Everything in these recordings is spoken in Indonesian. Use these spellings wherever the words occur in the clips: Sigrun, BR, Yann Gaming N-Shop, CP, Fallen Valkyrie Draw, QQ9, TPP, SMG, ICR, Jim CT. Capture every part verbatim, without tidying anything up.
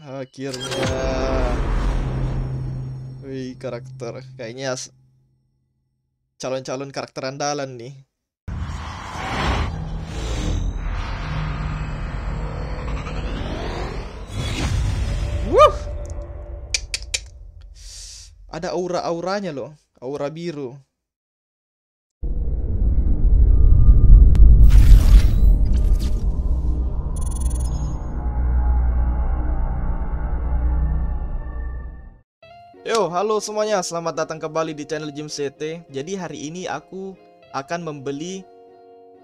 Akhirnya. Wih, karakter. Kayaknya calon-calon karakter andalan nih. Wuh. Ada aura-auranya loh. Aura biru. Yo, halo semuanya, selamat datang kembali di channel Jim C T. Jadi hari ini aku akan membeli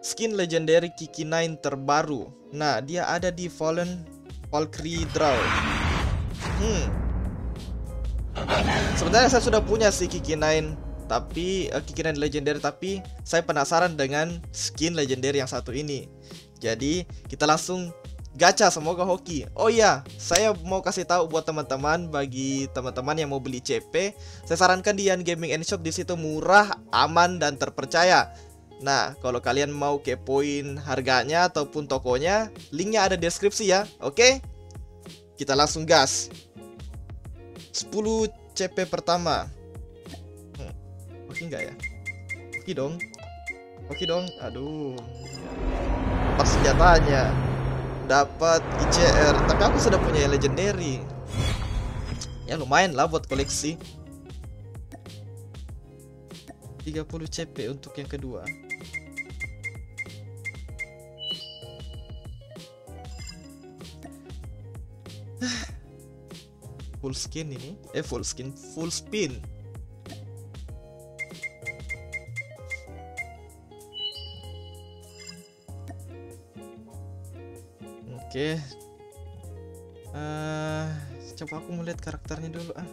skin legendary Q Q nine terbaru. Nah, dia ada di Fallen Valkyrie Draw. Hmm. Sebenarnya saya sudah punya si Q Q nine, tapi uh, Q Q nine legendary, tapi saya penasaran dengan skin legendary yang satu ini. Jadi, kita langsung gacha, semoga hoki. Oh iya, saya mau kasih tahu buat teman-teman, bagi teman-teman yang mau beli C P, saya sarankan di Yann Gaming N-Shop, di situ murah, aman dan terpercaya. Nah, kalau kalian mau kepoin harganya ataupun tokonya, linknya ada di deskripsi ya. Oke? Kita langsung gas. sepuluh C P pertama. Hmm, oke enggak ya? Oke dong. Oke dong. Aduh. Pas senjatanya. Dapat I C R, tapi aku sudah punya legendary. Ya lumayan lah buat koleksi. Tiga puluh C P untuk yang kedua. Full skin ini, eh full skin, full spin. Oke, okay. uh, coba aku melihat karakternya dulu. Ah,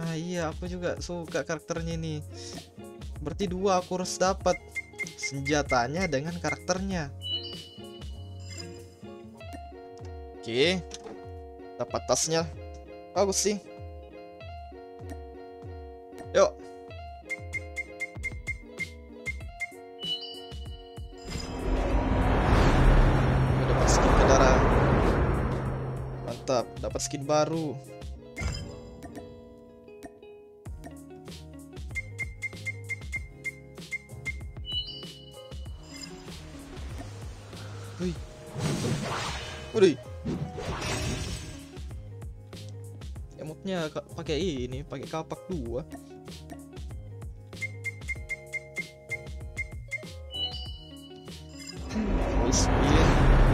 ah iya, aku juga suka karakternya ini. Berarti dua aku harus dapat, senjatanya dengan karakternya. Oke, okay. Dapat tasnya, bagus sih. Yuk. Dapat skin baru. Wih. Wih. Emotnya pakai ini, pakai kapak dua.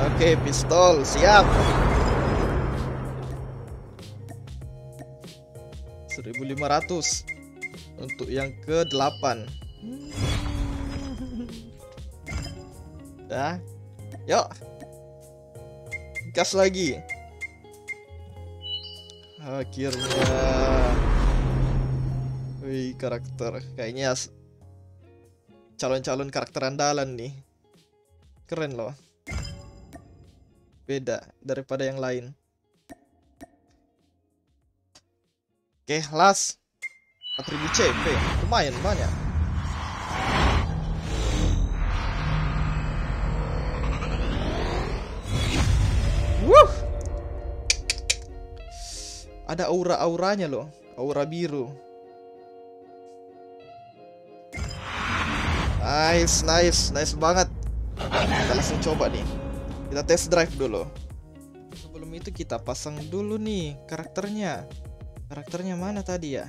Oke, pistol siap. seribu lima ratus untuk yang kedelapan. Dah. Yuk. Gas lagi. Akhirnya. Wih, karakter. Kayaknya calon-calon karakter andalan nih. Keren loh. Beda daripada yang lain. Oke, okay, las empat ribu C P, lumayan banyak. Wuh. Ada aura-auranya loh, aura biru. Nice, nice, nice banget. Kita langsung coba nih. Kita test drive dulu. Sebelum itu kita pasang dulu nih karakternya. Karakternya mana tadi ya?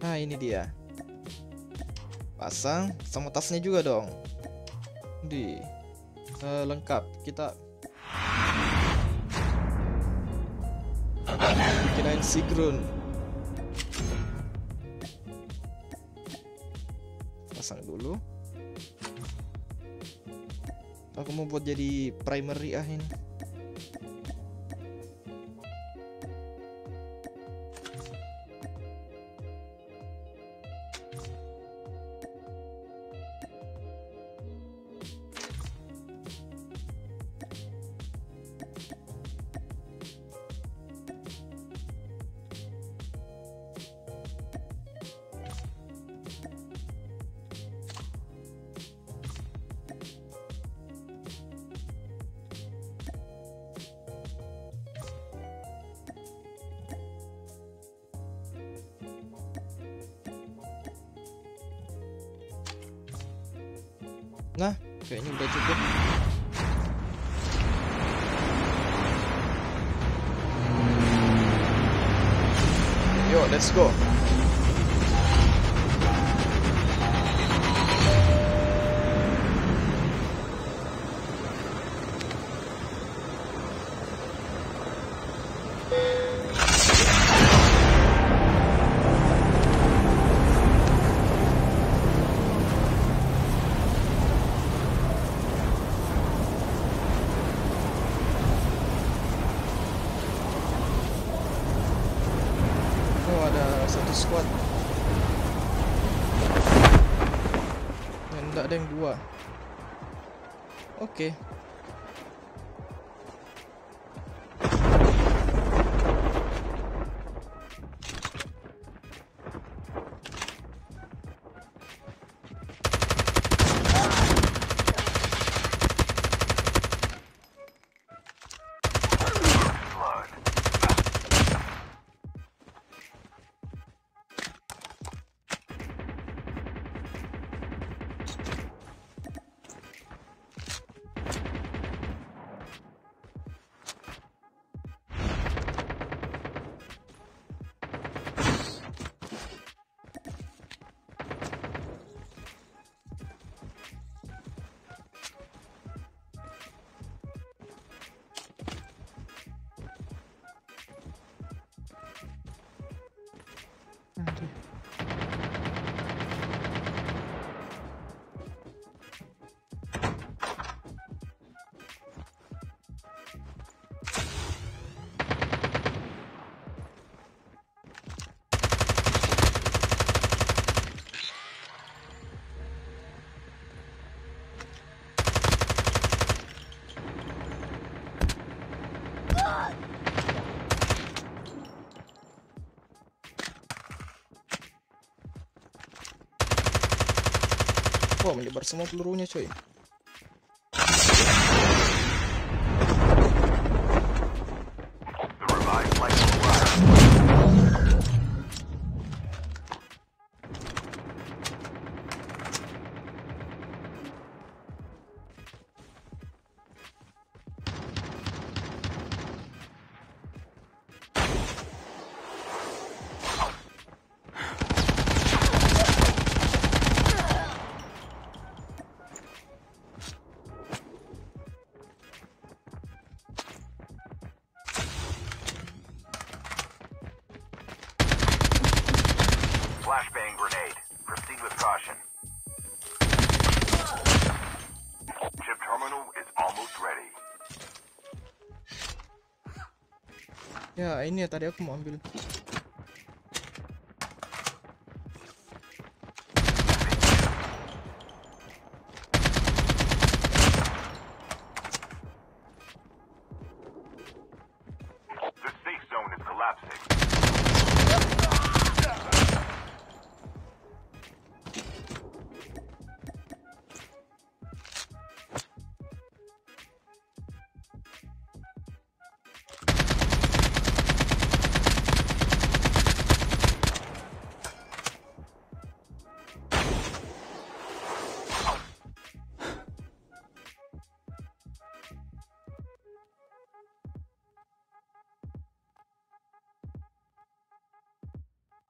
Nah ini dia. Pasang sama tasnya juga dong. Di uh, lengkap kita. Kirain Sigrun. Pasang dulu. Aku mau buat jadi primary ah ini. Nah, kayaknya udah cukup. Yo, let's go. Ada yang dua. Oke. Okay. Wah, menyebar semua pelurunya, cuy. Ya ini ya, tadi aku mau ambil.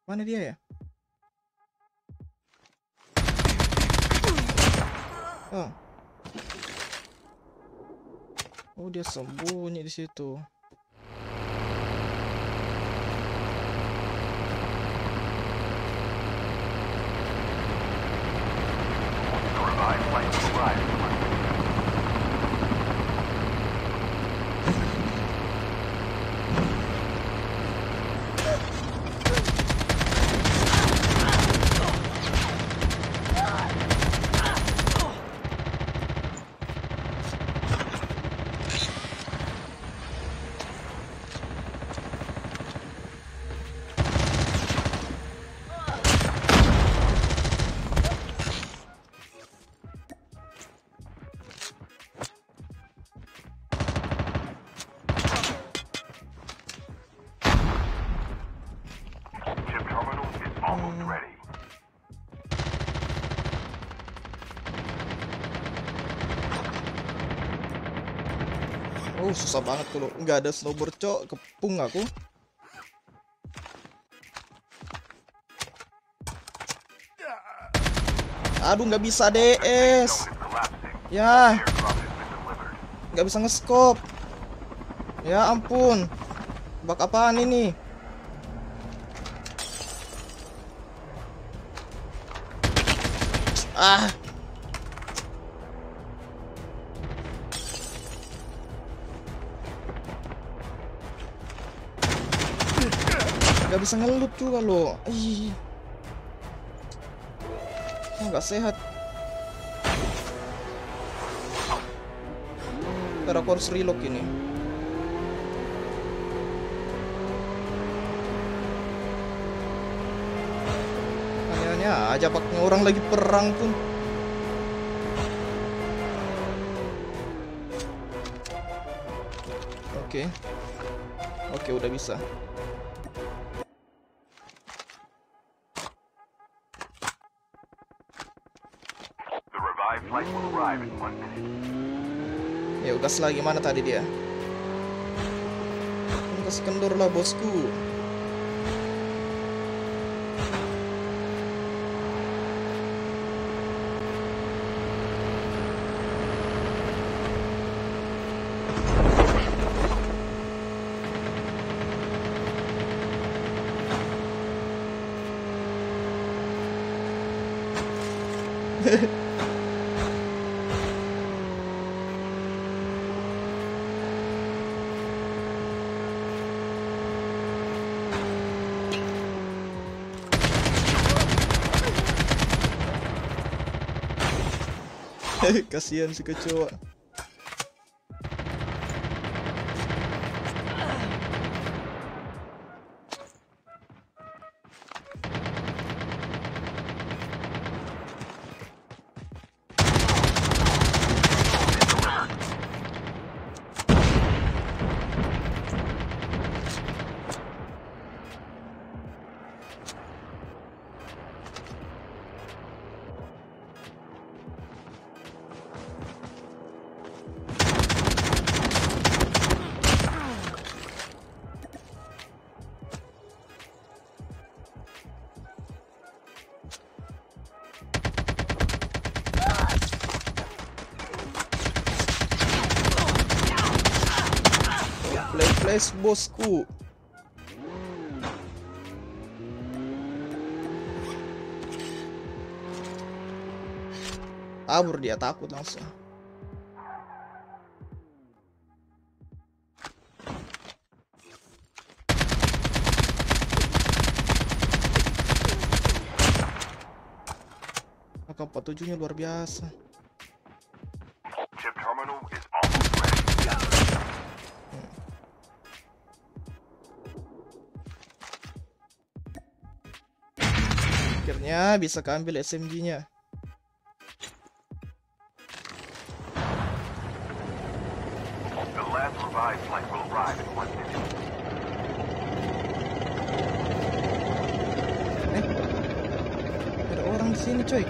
Mana dia ya? Oh, oh dia sembunyi di situ. Oh, susah banget kalau nggak ada snowboard, cok. Kepung aku. Aduh, nggak bisa D S. Ya. Nggak bisa nge-scope. Ya ampun. Bug apaan ini? Ah. Gak bisa ngelut juga lo. Ih. Oh, gak sehat. Ntar aku harus reload ini. Aneh-aneh aja paknya, orang lagi perang pun. Oke. Oke, udah bisa. Ya udah, setelah gimana tadi dia? Kasih kendor lah bosku. Kasihan si kecoa. Flash bosku. Kabur dia, takut langsung. Maka empat tujuh-nya luar biasa. Akhirnya bisa keambil S M G-nya. Eh, ada orang di sini, coy.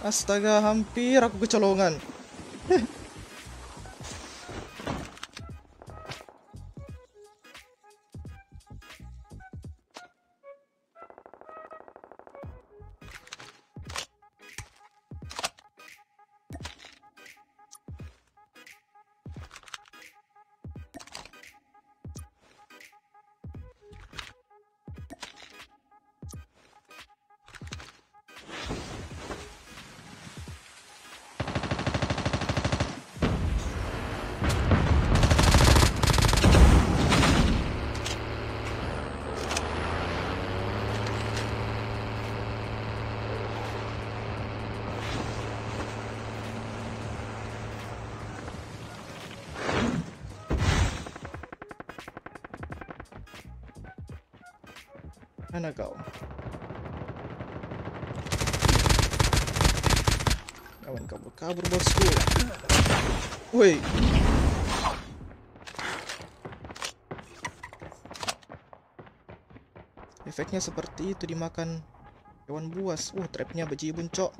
Astaga, hampir aku kecolongan. Mana kau? Kawan kabur-kabur bosku. Woi. Efeknya seperti itu, dimakan hewan buas. Uh, trapnya bejibun, cok.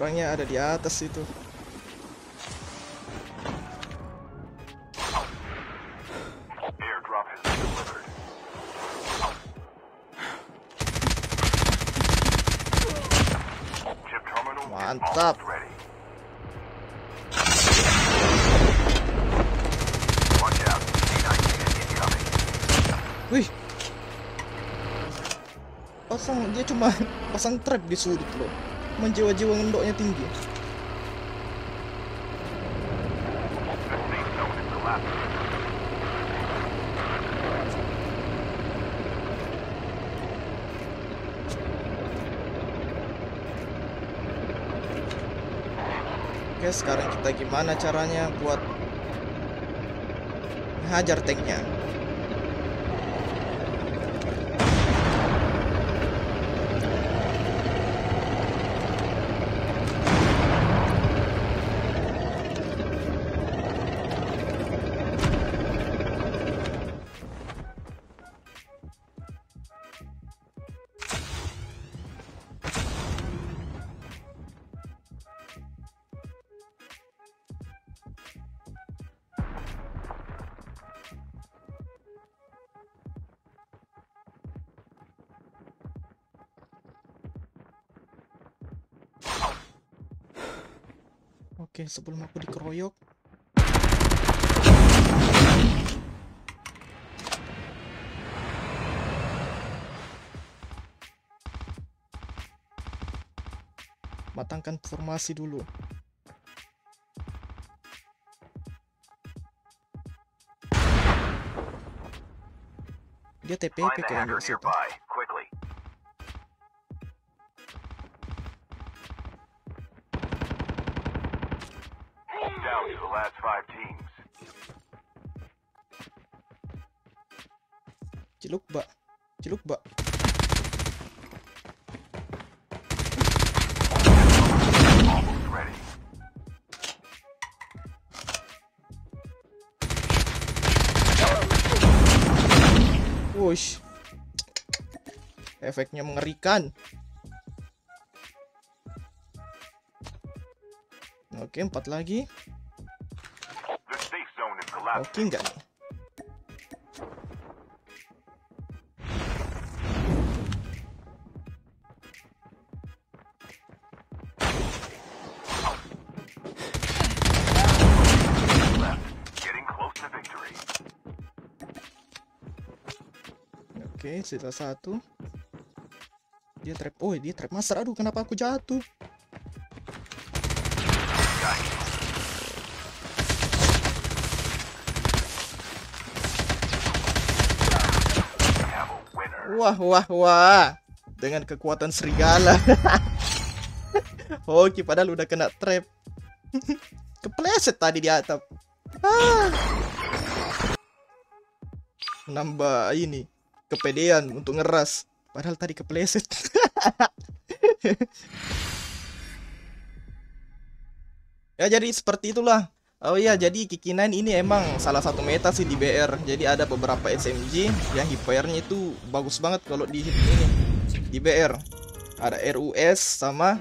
Orangnya ada di atas itu. Mantap. Wih, pasang dia cuma pasang trap di sudut loh. Menjiwa-jiwa ngendoknya tinggi. Oke, sekarang kita gimana caranya buat hajar tanknya? Oke, sebelum aku dikeroyok. Matangkan formasi dulu. Dia T P P kayaknya di situ. Ciluk bak, ciluk bak. Wush, efeknya mengerikan. Oke, empat lagi. Oke, enggak nih. Oke, sisa satu. Dia trap. Oh, dia trap master. Aduh, kenapa aku jatuh? Wah, wah, wah. Dengan kekuatan serigala. Oke, padahal udah kena trap. Kepleset tadi di atap. Ah. Nambah ini, kepedean untuk ngeras. Padahal tadi kepleset. Ya, jadi seperti itulah. Oh iya, jadi Q Q nine ini emang salah satu meta sih di B R. Jadi ada beberapa S M G yang hit fire-nya itu bagus banget kalau di hit ini di B R. Ada R U S sama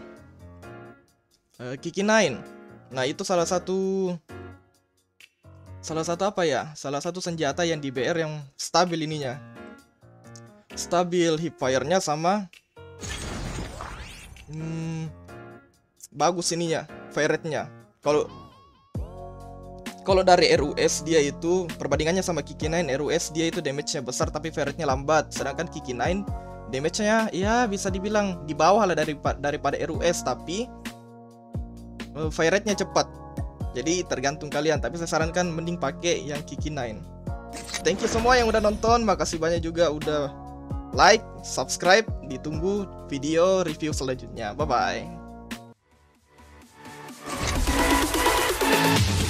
uh, Q Q nine. Nah, itu salah satu salah satu apa ya? Salah satu senjata yang di B R yang stabil ininya. Stabil hit fire-nya sama hmm, bagus ininya, fire rate-nya. Kalau Kalau dari R U S dia itu perbandingannya sama Q Q nine, R U S dia itu damage-nya besar tapi fire-nya lambat. Sedangkan Q Q nine damage-nya ya bisa dibilang di bawah lah daripada, daripada R U S, tapi uh, fire rate-nya cepat. Jadi tergantung kalian, tapi saya sarankan mending pakai yang Q Q nine. Thank you semua yang udah nonton, makasih banyak juga udah like, subscribe, ditunggu video review selanjutnya. Bye bye.